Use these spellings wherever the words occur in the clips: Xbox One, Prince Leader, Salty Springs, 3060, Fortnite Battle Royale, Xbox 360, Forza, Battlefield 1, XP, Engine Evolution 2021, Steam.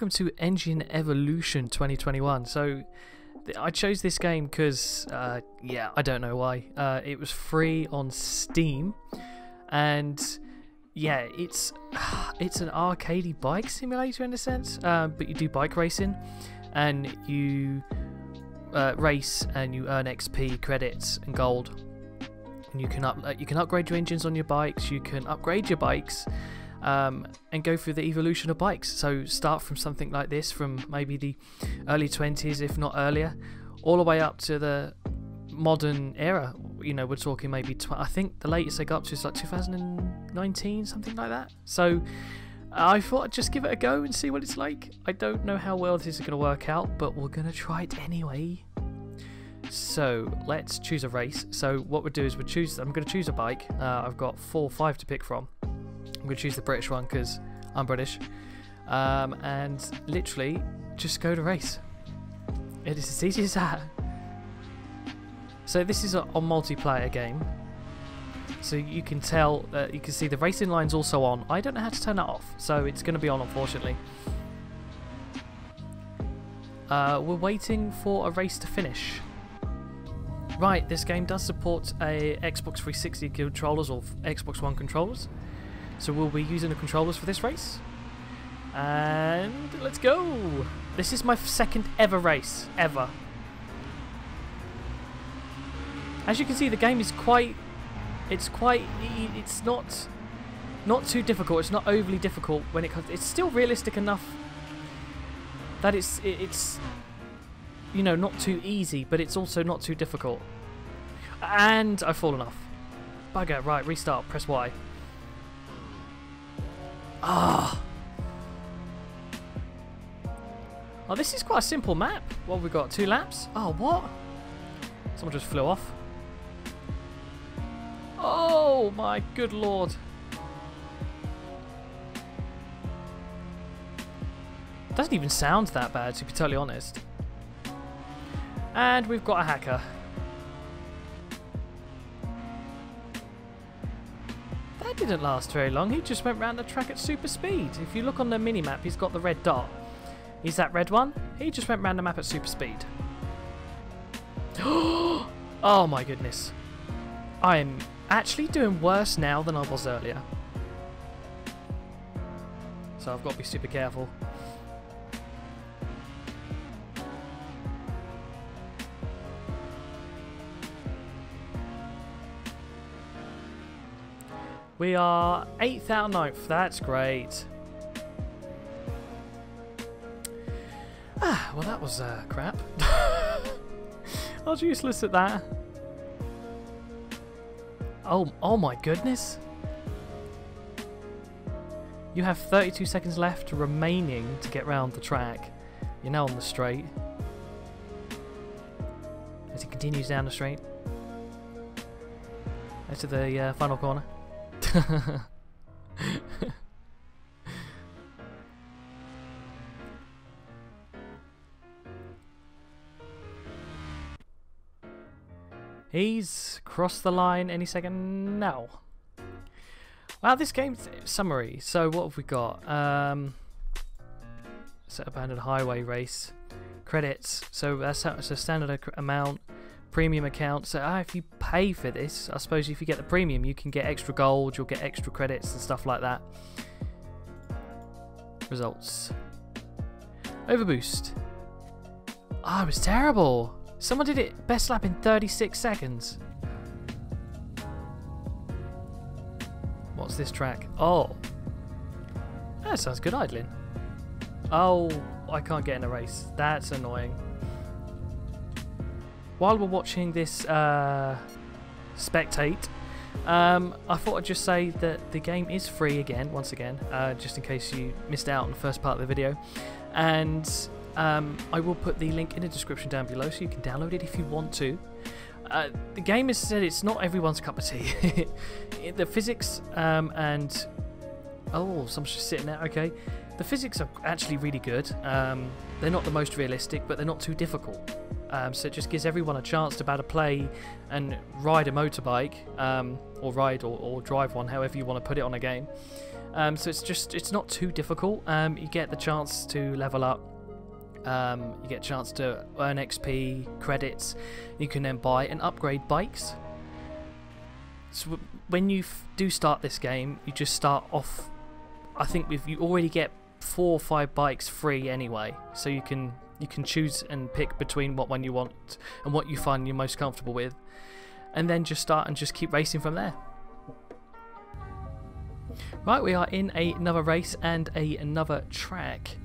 welcome to Engine Evolution 2021. So I chose this game because, yeah, I don't know why. It was free on Steam, and yeah, it's an arcadey bike simulator in a sense, but you do bike racing, and you race and you earn XP, credits, and gold. And you can upgrade your engines on your bikes. You can upgrade your bikes. And go through the evolution of bikes. So start from something like this, from maybe the early 20s, if not earlier, all the way up to the modern era. You know, we're talking maybe I think the latest they got up to is like 2019, something like that. So I thought I'd just give it a go and see what it's like. I don't know how well this is going to work out, but we're going to try it anyway. So let's choose a race. So what we'll do is I'm going to choose a bike. I've got 4 or 5 to pick from. I'm going to choose the British one because I'm British, and literally just go to race. It is as easy as that. So this is a multiplayer game, so you can tell that you can see the racing line's also on. I don't know how to turn that off, so it's going to be on, unfortunately. We're waiting for a race to finish. Right, this game does support a Xbox 360 controllers or Xbox One controllers. So we'll be using the controllers for this race. And let's go! This is my second ever race, ever. As you can see, the game is it's not too difficult. It's not overly difficult when it comes, it's still realistic enough that it's you know, not too easy, but it's also not too difficult. And I've fallen off. Bugger, right, restart, press Y. Oh, this is quite a simple map. What have we got? 2 laps? Oh, what? Someone just flew off. Oh, my good lord. Doesn't even sound that bad, to be totally honest. And we've got a hacker. Didn't last very long. He just went round the track at super speed. If you look on the mini map, he's got the red dot. He's that red one. He just went round the map at super speed. Oh my goodness. I'm actually doing worse now than I was earlier. So I've got to be super careful. We are 8th out of 9th. That's great. Ah, well, that was crap. I was useless at that. Oh my goodness. You have 32 seconds left remaining to get round the track. You're now on the straight. As it continues down the straight. That's to the final corner. He's crossed the line any second now. Wow, this game's summary. So what have we got? It's an abandoned highway race. Credits. So that's a standard amount. Premium account, so if you pay for this, I suppose if you get the premium you can get extra gold, you'll get extra credits and stuff like that. Results. Overboost. Oh, it was terrible. Someone did it best lap in 36 seconds. What's this track? Oh, that sounds good idling. Oh, I can't get in a race. That's annoying. While we're watching this spectate, I thought I'd just say that the game is free again, once again, just in case you missed out on the first part of the video. And I will put the link in the description down below so you can download it if you want to. The game has said it's not everyone's cup of tea. The physics and... Oh, someone's just sitting there, okay. The physics are actually really good. They're not the most realistic, but they're not too difficult. So it just gives everyone a chance to be able to play and ride a motorbike, or drive one, however you want to put it on a game, So it's not too difficult. You get the chance to level up. You get a chance to earn XP, credits. You can then buy and upgrade bikes. So when you do start this game, you just start off, I think, with, you already get 4 or 5 bikes free anyway, so you can choose and pick between what one you want and what you find you're most comfortable with, and then just start and just keep racing from there. Right, we are in another race and another track.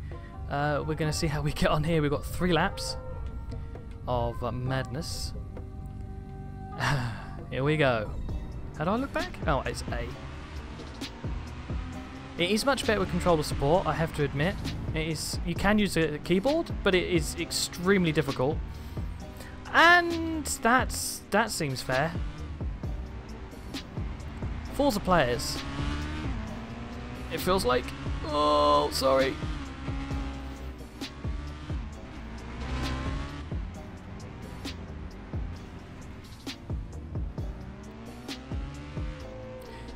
We're going to see how we get on here. We've got 3 laps of madness. Here we go. How do I look back? Oh, it's A. It is much better with controller support, I have to admit. It is. You can use a keyboard, but it is extremely difficult. And that seems fair. Forza players. It feels like... Oh, sorry.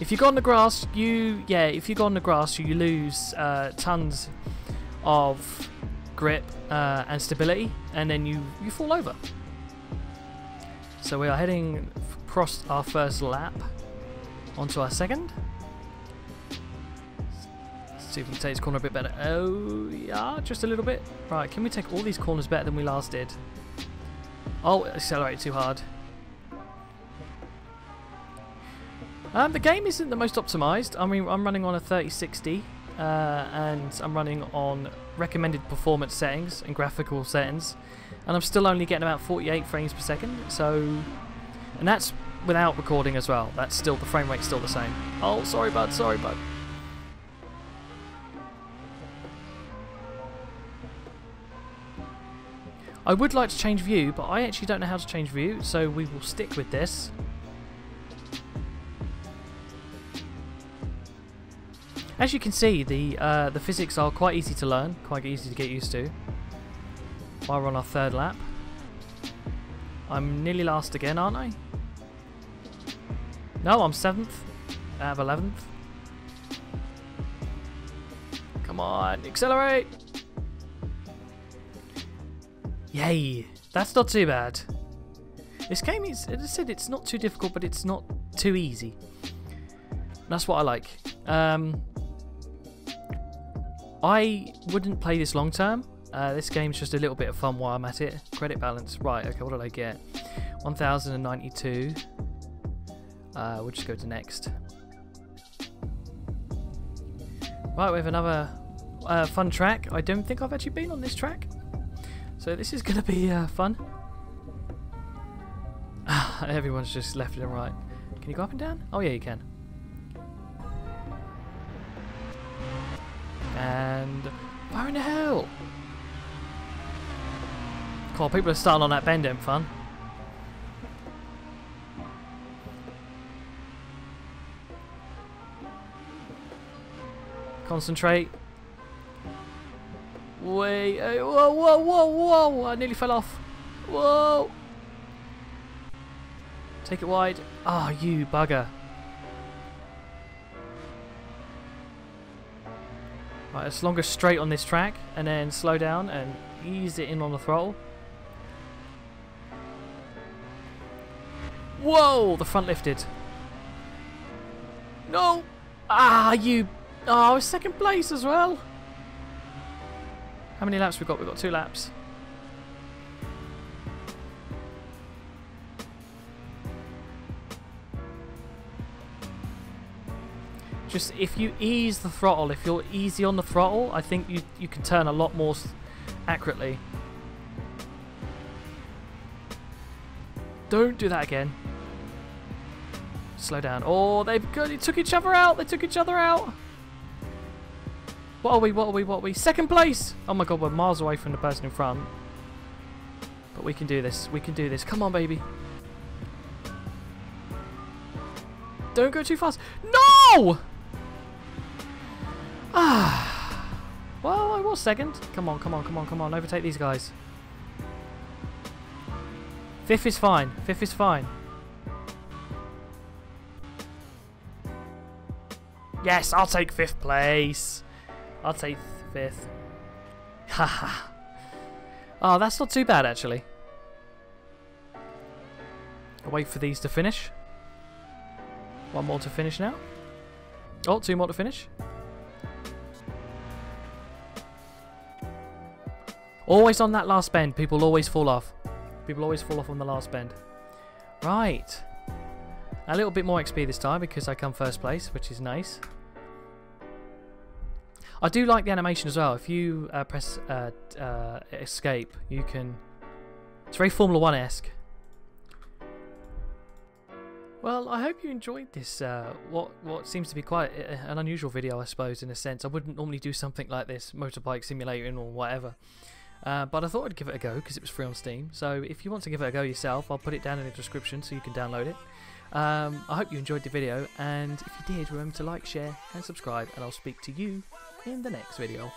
If you go on the grass, you lose tons of grip and stability, and then you fall over. So we are heading across our first lap onto our second. Let's see if we can take this corner a bit better. Oh yeah, just a little bit. Right, can we take all these corners better than we last did? Oh, accelerate too hard. The game isn't the most optimised. I mean, I'm running on a 3060 and I'm running on recommended performance settings and graphical settings, and I'm still only getting about 48 frames per second, so, and that's without recording as well. That's still, the frame rate's still the same. Oh, sorry bud, sorry bud. I would like to change view, but I actually don't know how to change view, so we will stick with this. As you can see, the physics are quite easy to learn, quite easy to get used to. While we're on our third lap. I'm nearly last again, aren't I? No, I'm 7th out of 11th. Come on, accelerate! Yay! That's not too bad. This game is, as I said, it's not too difficult, but it's not too easy. That's what I like. I wouldn't play this long term. This game's just a little bit of fun while I'm at it. Credit balance. Right, okay, what did I get? 1092. We'll just go to next. Right, we have another fun track. I don't think I've actually been on this track, so this is going to be fun. Everyone's just left and right. Can you go up and down? Oh yeah, you can. And where in the hell? Cool, people are starting on that bend end fun. Concentrate. Wait, whoa, whoa, whoa, whoa! I nearly fell off. Whoa! Take it wide. Ah, oh, you bugger. Right, let's longer straight on this track and then slow down and ease it in on the throttle. Whoa! The front lifted. No! Ah, you... Oh, second place as well! How many laps we got? We've got 2 laps. Just if you ease the throttle, if you're easy on the throttle, I think you can turn a lot more accurately. Don't do that again. Slow down. Oh, they took each other out. They took each other out. What are we? What are we? What are we? Second place. Oh my God, we're miles away from the person in front. But we can do this. We can do this. Come on, baby. Don't go too fast. No. Ah, well, I was second. Come on, come on, come on, come on. Overtake these guys. 5th is fine. 5th is fine. Yes, I'll take 5th place. I'll take 5th. Haha. Oh, that's not too bad, actually. I'll wait for these to finish. One more to finish now. Oh, 2 more to finish. Always on that last bend. People always fall off. People always fall off on the last bend. Right. A little bit more XP this time because I come 1st place, which is nice. I do like the animation as well. If you press escape, you can... It's very Formula 1-esque. Well, I hope you enjoyed this, what seems to be quite an unusual video, I suppose, in a sense. I wouldn't normally do something like this, motorbike simulating or whatever. But I thought I'd give it a go, because it was free on Steam. So if you want to give it a go yourself, I'll put it down in the description so you can download it. I hope you enjoyed the video, and if you did, remember to like, share, and subscribe, and I'll speak to you in the next video.